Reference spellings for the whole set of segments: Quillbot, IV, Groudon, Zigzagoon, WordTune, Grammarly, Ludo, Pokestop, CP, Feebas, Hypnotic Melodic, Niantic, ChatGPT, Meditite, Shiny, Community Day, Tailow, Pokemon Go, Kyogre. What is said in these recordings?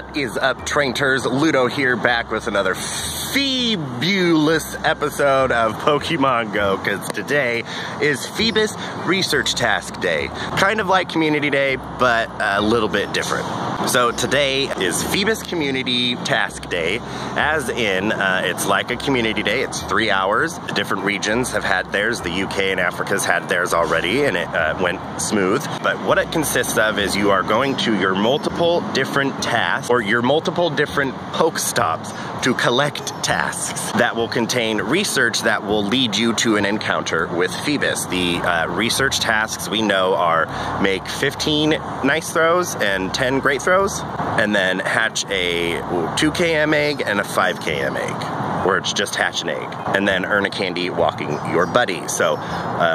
What is up, Train Turs? Ludo here, back with another fabulous episode of Pokemon Go, because today is Feebas Research Task Day. Kind of like Community Day, but a little bit different. So today is Feebas Community Task Day, as in it's like a community day. It's 3 hours. The different regions have had theirs. The UK and Africa's had theirs already, and it went smooth. But what it consists of is you are going to your multiple different tasks, or your multiple different Pokestops, to collect tasks that will contain research that will lead you to an encounter with Feebas. The research tasks we know are make 15 nice throws and 10 great throws, and then hatch a 2 km egg and a 5 km egg, where it's just hatch an egg, and then earn a candy walking your buddy. So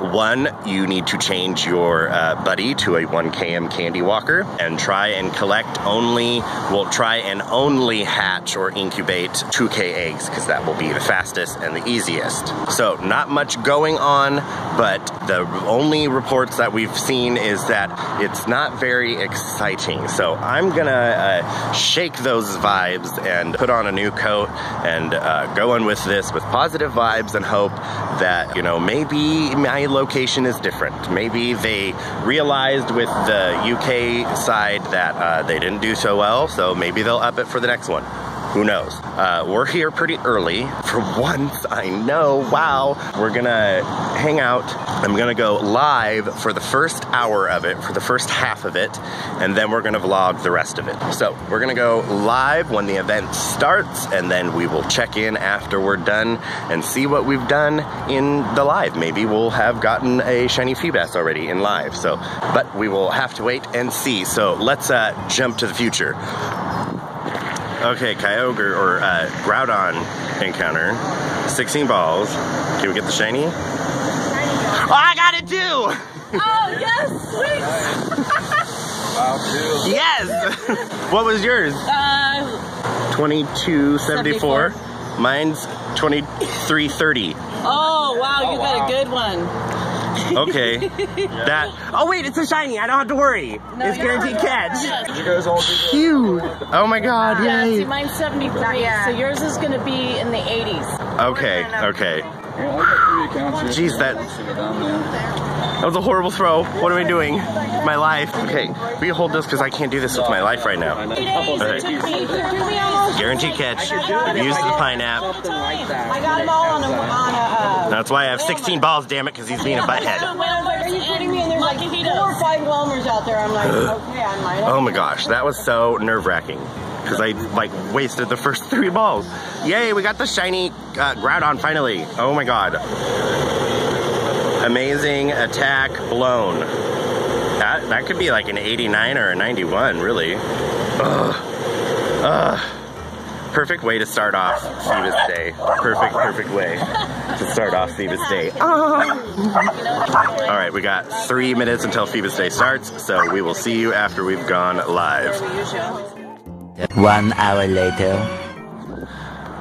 one, you need to change your buddy to a 1 km candy walker and try and only hatch or incubate 2 km eggs, because that will be the fastest and the easiest. So not much going on, but the only reports that we've seen is that it's not very exciting. So I'm gonna shake those vibes and put on a new coat and go in with this with positive vibes and hope that, you know, maybe my location is different. Maybe they realized with the UK side that they didn't do so well, so maybe they'll up it for the next one. Who knows? We're here pretty early. For once, I know, wow. We're gonna hang out. I'm gonna go live for the first hour of it, for the first half of it, and then we're gonna vlog the rest of it. So we're gonna go live when the event starts, and then we will check in after we're done and see what we've done in the live. Maybe we'll have gotten a shiny Feebas already in live, so, but we will have to wait and see. So let's jump to the future. Okay, Kyogre or Groudon encounter. 16 balls. Can we get the shiny? Oh, I got it too! Oh, yes! Sweet! Yes! What was yours? 2274. Mine's 2330. Oh, wow, you got a good one. Okay. Yeah. That. Oh wait, it's a shiny. I don't have to worry. No, it's guaranteed catch. Yes. Huge. Oh my God! Yeah. Yay. See, mine's 73. Yeah. So yours is gonna be in the 80s. Okay. Okay. Jeez, that was a horrible throw. What am I doing? My life. Okay, we hold this because I can't do this with my life right now. Right. Guaranteed catch. Use the pineapple. I got them all on a. That's why I have 16 balls, damn it, because he's being a butthead. Are you kidding me? And there's like 4 or 5 Wilmers out there. I'm like, okay, I might. Oh my gosh, that was so nerve-wracking, because I like wasted the first 3 balls. Yay, we got the shiny Groudon finally. Oh my God. Amazing attack blown. That could be like an 89 or a 91, really. Ugh. Ugh. Perfect way to start off Feebas Day. Perfect way to start off Feebas Day. Oh. All right, we got 3 minutes until Feebas Day starts, so we will see you after we've gone live. 1 hour later.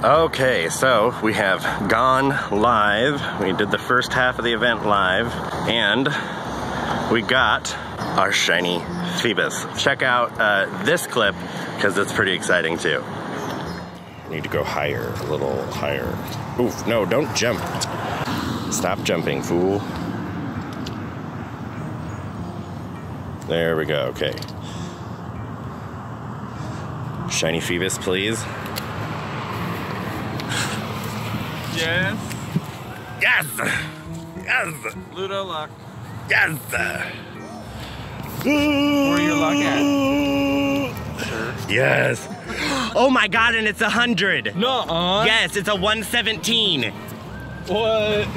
Okay, so we have gone live. We did the first half of the event live, and we got our shiny Feebas. Check out this clip, because it's pretty exciting too. Need to go higher, a little higher. Oof, no, don't jump. Stop jumping, fool. There we go, okay. Shiny Feebas, please. Yes. Yes. Yes. Ludo luck. Yes. Where are your luck at? Sure. Yes. Oh my God! And it's 100. Nuh-uh. Yes, it's a 117. What?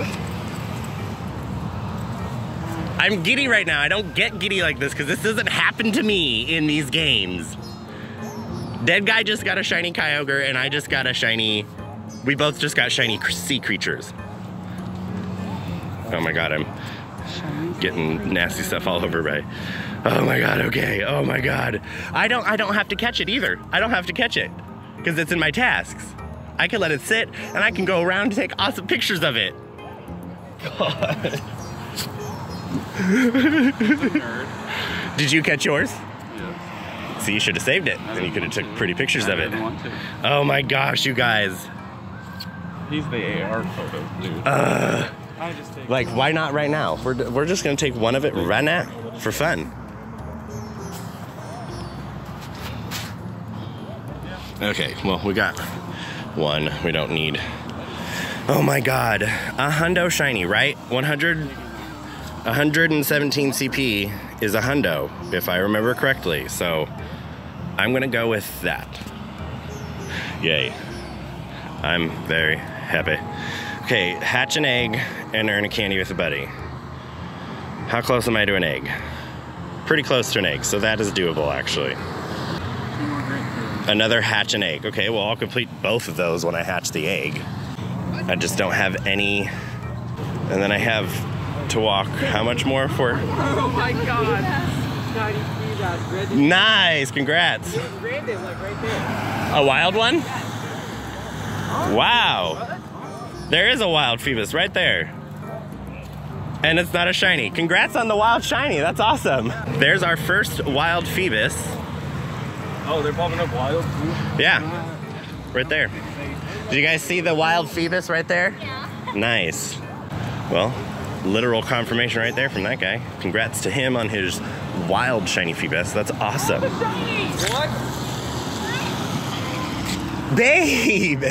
I'm giddy right now. I don't get giddy like this because this doesn't happen to me in these games. Dead guy just got a shiny Kyogre, and I just got a shiny... We both just got shiny sea creatures. Oh my God, I'm getting nasty stuff all over my... Oh my God, okay, oh my God. I don't have to catch it either. I don't have to catch it, because it's in my tasks. I can let it sit, and I can go around and take awesome pictures of it. God. Did you catch yours? See, you should have saved it, and you could have took pretty pictures of it. Oh my gosh, you guys. He's the AR photo, dude. Like, why not right now? We're just gonna take one of it right now for fun. Okay, well, we got one we don't need. Oh my god, a hundo shiny, right? 117 CP is a hundo, if I remember correctly. So I'm gonna go with that. Yay. I'm very happy. Okay, hatch an egg and earn a candy with a buddy. How close am I to an egg? Pretty close to an egg, so that is doable actually. Another hatch an egg. Okay, well I'll complete both of those when I hatch the egg. I just don't have any, and then I have to walk how much more for? Oh my god. 93,000. Nice, congrats. A wild one? Wow. There is a wild Feebas right there. And it's not a shiny. Congrats on the wild shiny, that's awesome. There's our first wild Feebas. Oh, they're popping up wild too? Yeah, right there. Did you guys see the wild Feebas right there? Yeah. Nice. Well, literal confirmation right there from that guy. Congrats to him on his wild shiny Feebas. That's awesome. What? Babe!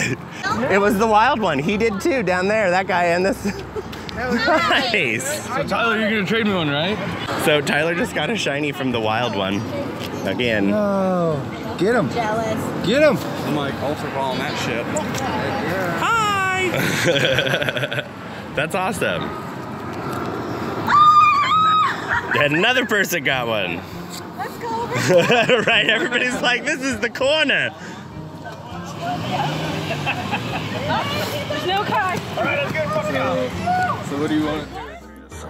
It was the wild one. He did too, down there. That guy and this. Nice. So Tyler, you're gonna trade me one, right? So Tyler just got a shiny from the wild one. Again. No. Get him. Jealous. Get him. I'm like ultra ball on that ship. Hi. That's awesome. And another person got one. Let's go over. Right, everybody's like, this is the corner. There's no car. All right, let's get fucking out. So what do you want?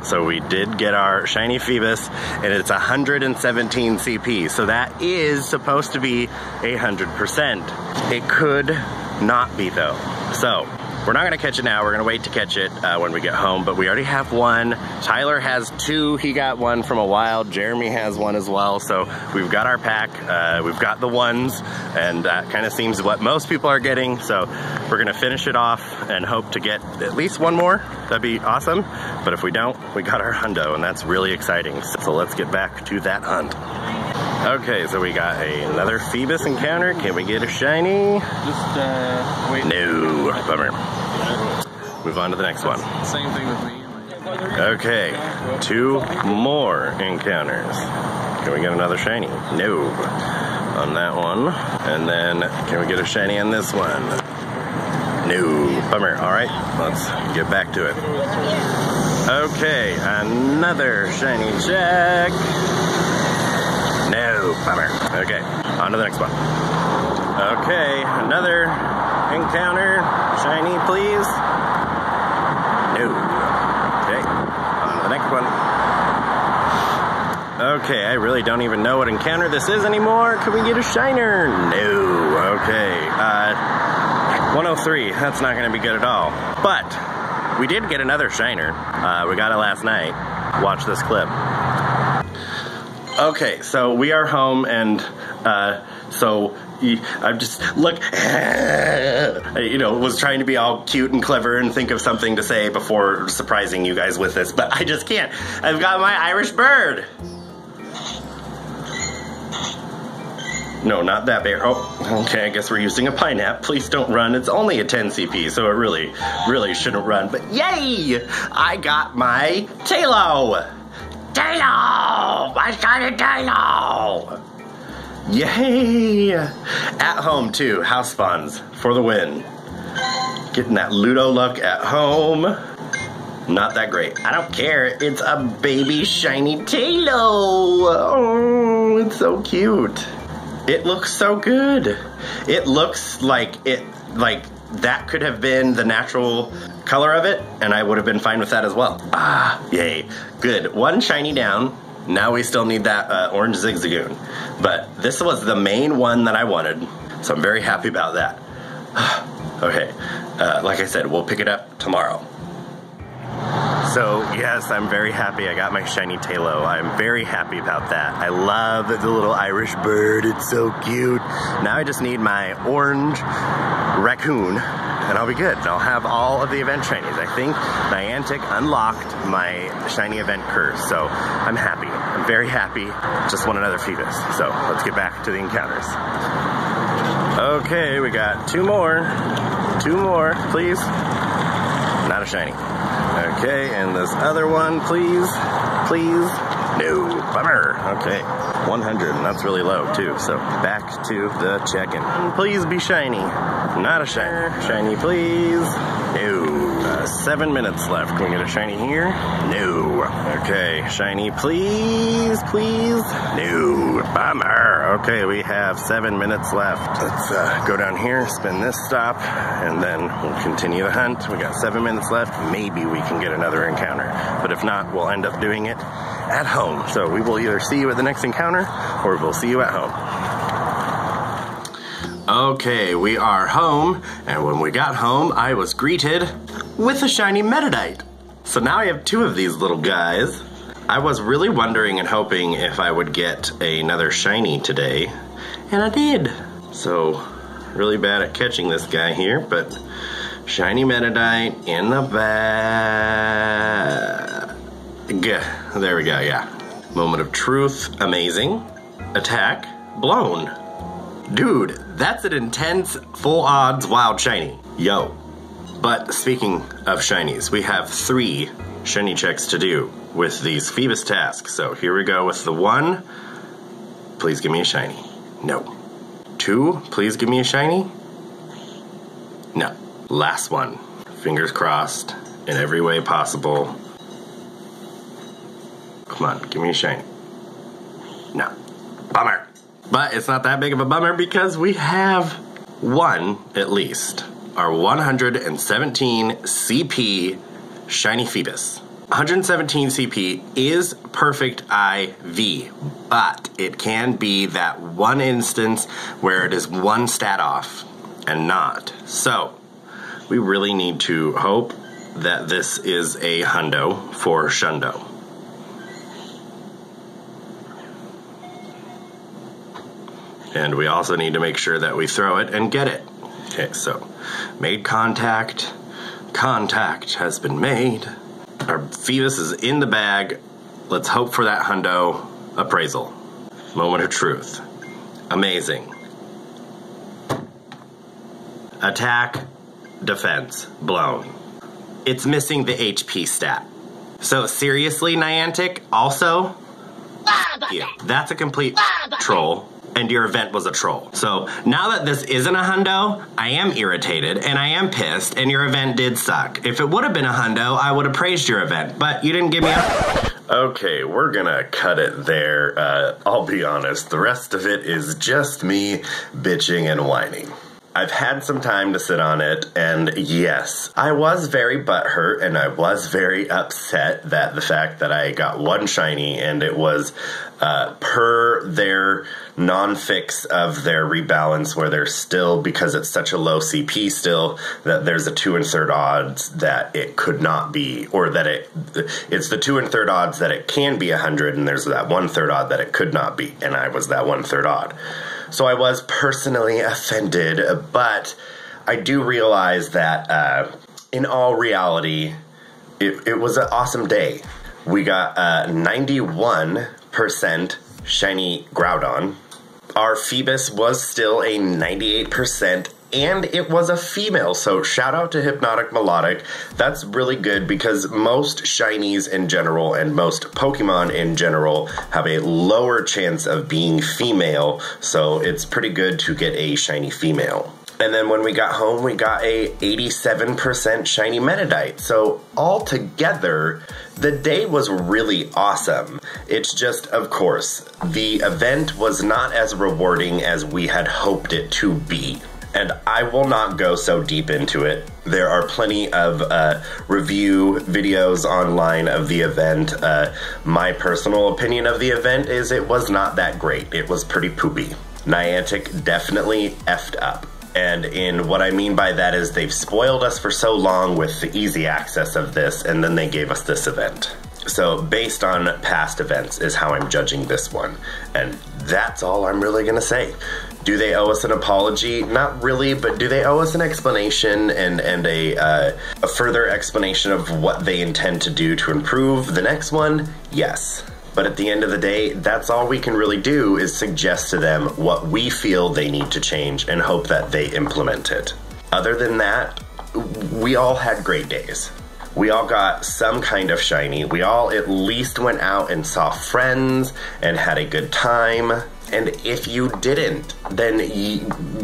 So we did get our shiny Feebas, and it's 117 CP. So that is supposed to be 100%. It could not be though. So we're not gonna catch it now. We're gonna wait to catch it when we get home, but we already have one. Tyler has two. He got one from a wild. Jeremy has one as well. So we've got our pack. We've got the ones, and that kind of seems what most people are getting. So we're gonna finish it off and hope to get at least one more. That'd be awesome. But if we don't, we got our hundo, and that's really exciting. So let's get back to that hunt. Okay, so we got another Feebas encounter. Can we get a shiny? Just wait. No, bummer. Move on to the next one. Same thing with me. Okay, two more encounters. Can we get another shiny? No, on that one. And then can we get a shiny on this one? No, bummer. All right, let's get back to it. Okay, another shiny check. No, bummer. Okay, on to the next one. Okay, another encounter. Shiny, please. No. Okay, on to the next one. Okay, I really don't even know what encounter this is anymore. Can we get a shiner? No. Okay, 103. That's not going to be good at all. But we did get another shiner. We got it last night. Watch this clip. Okay, so we are home, and so I'm just, look, you know, was trying to be all cute and clever and think of something to say before surprising you guys with this, but I just can't. I've got my Irish bird. No, not that bear. Oh, okay, I guess we're using a pineapple. Please don't run. It's only a 10 CP, so it really, really shouldn't run. But yay! I got my Tailow! Tailow! I got a Tailow! Yay! At home too, house spawns for the win. Getting that Ludo luck at home. Not that great. I don't care, it's a baby shiny Tailow! Oh, it's so cute. It looks so good. It looks like it, like that could have been the natural color of it, and I would have been fine with that as well. Ah, yay, good. One shiny down. Now we still need that orange Zigzagoon, but this was the main one that I wanted, so I'm very happy about that. Okay, like I said, we'll pick it up tomorrow. So yes, I'm very happy I got my shiny Tailow. I'm very happy about that. I love the little Irish bird, it's so cute. Now I just need my orange raccoon and I'll be good. I'll have all of the event shinies. I think Niantic unlocked my shiny event curse, so I'm happy. I'm very happy. Just want another Feebas. So let's get back to the encounters. Okay, we got two more. Two more, please. Not a shiny. Okay, and this other one, please. Please. No. Bummer. Okay. 100, and that's really low, too. So back to the check-in. Please be shiny. Not a shiny. Shiny, please. No. 7 minutes left. Can we get a shiny here? No. Okay. Shiny, please. Please. No. Bummer. Okay, we have 7 minutes left. Let's go down here, spin this stop, and then we'll continue the hunt. We got 7 minutes left. Maybe we can get another encounter. But if not, we'll end up doing it at home. So we will either see you at the next encounter, or we'll see you at home. Okay, we are home, and when we got home, I was greeted with a shiny Meditite. So now I have two of these little guys. I was really wondering and hoping if I would get another shiny today, and I did. So, really bad at catching this guy here, but shiny Meditite in the bag. There we go, yeah. Moment of truth, amazing. Attack, blown. Dude, that's an intense, full odds, wild shiny. Yo. But speaking of shinies, we have 3 shiny checks to do with these Feebas tasks. So here we go with the 1. Please give me a shiny. No. 2. Please give me a shiny. No. Last one. Fingers crossed in every way possible. Come on, give me a shiny. No. Bummer. But it's not that big of a bummer because we have one, at least, our 117 CP shiny Feebas. 117 CP is perfect IV, but it can be that one instance where it is one stat off and not. So we really need to hope that this is a hundo for shundo. And we also need to make sure that we throw it and get it. Okay, so made contact. Contact has been made. Our Feebas is in the bag. Let's hope for that hundo appraisal. Moment of truth. Amazing. Attack, defense, blown. It's missing the HP stat. So seriously, Niantic, also? Yeah, that's a complete troll. And your event was a troll. So now that this isn't a hundo, I am irritated and I am pissed and your event did suck. If it would have been a hundo, I would have praised your event, but you didn't give me a... Okay, we're gonna cut it there. I'll be honest, the rest of it is just me bitching and whining. I've had some time to sit on it, and yes, I was very butthurt and I was very upset that the fact that I got one shiny and it was per their non-fix of their rebalance where they're still, because it's such a low CP still, that there's a 2 1/3 odds that it could not be, or that it's the 2 1/3 odds that it can be 100 and there's that 1/3 odd that it could not be, and I was that 1/3 odd. So I was personally offended, but I do realize that in all reality, it was an awesome day. We got 91% shiny Groudon. Our Feebas was still a 98%, and it was a female, so shout out to Hypnotic Melodic. That's really good because most shinies in general and most Pokemon in general have a lower chance of being female, so it's pretty good to get a shiny female. And then when we got home, we got a 87% shiny Meditite. So altogether, the day was really awesome. It's just, of course, the event was not as rewarding as we had hoped it to be. And I will not go so deep into it. There are plenty of review videos online of the event. My personal opinion of the event is it was not that great. It was pretty poopy. Niantic definitely effed up. And in what I mean by that is they've spoiled us for so long with the easy access of this, and then they gave us this event. So based on past events is how I'm judging this one. And that's all I'm really gonna say. Do they owe us an apology? Not really, but do they owe us an explanation and a further explanation of what they intend to do to improve the next one? Yes. But at the end of the day, that's all we can really do is suggest to them what we feel they need to change and hope that they implement it. Other than that, we all had great days. We all got some kind of shiny. We all at least went out and saw friends and had a good time. And if you didn't, then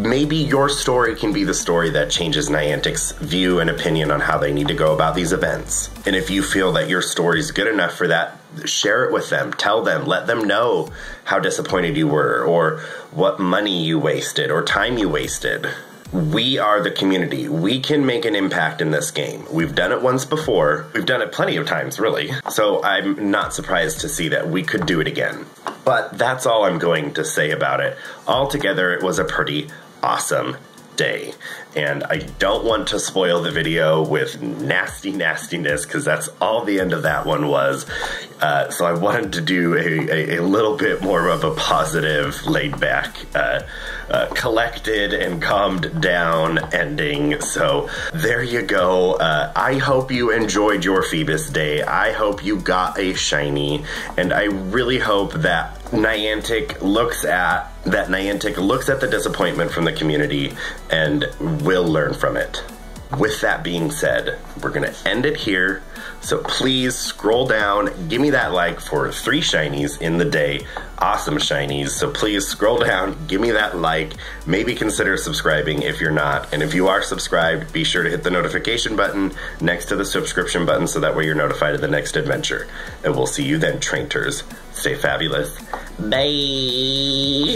maybe your story can be the story that changes Niantic's view and opinion on how they need to go about these events. And if you feel that your story is good enough for that, share it with them, tell them, let them know how disappointed you were or what money you wasted or time you wasted. We are the community. We can make an impact in this game. We've done it once before. We've done it plenty of times, really. So I'm not surprised to see that we could do it again. But that's all I'm going to say about it. Altogether, it was a pretty awesome day. And I don't want to spoil the video with nastiness because that's all the end of that one was. So I wanted to do a little bit more of a positive, laid back, collected and calmed down ending. So there you go. I hope you enjoyed your Feebas day. I hope you got a shiny, and I really hope that Niantic looks at the disappointment from the community and will learn from it. With that being said, we're gonna end it here. So please scroll down, give me that like for 3 shinies in the day. Awesome shinies. So please scroll down, give me that like, maybe consider subscribing if you're not. And if you are subscribed, be sure to hit the notification button next to the subscription button so that way you're notified of the next adventure. And we'll see you then, trainters. Stay fabulous. Bye.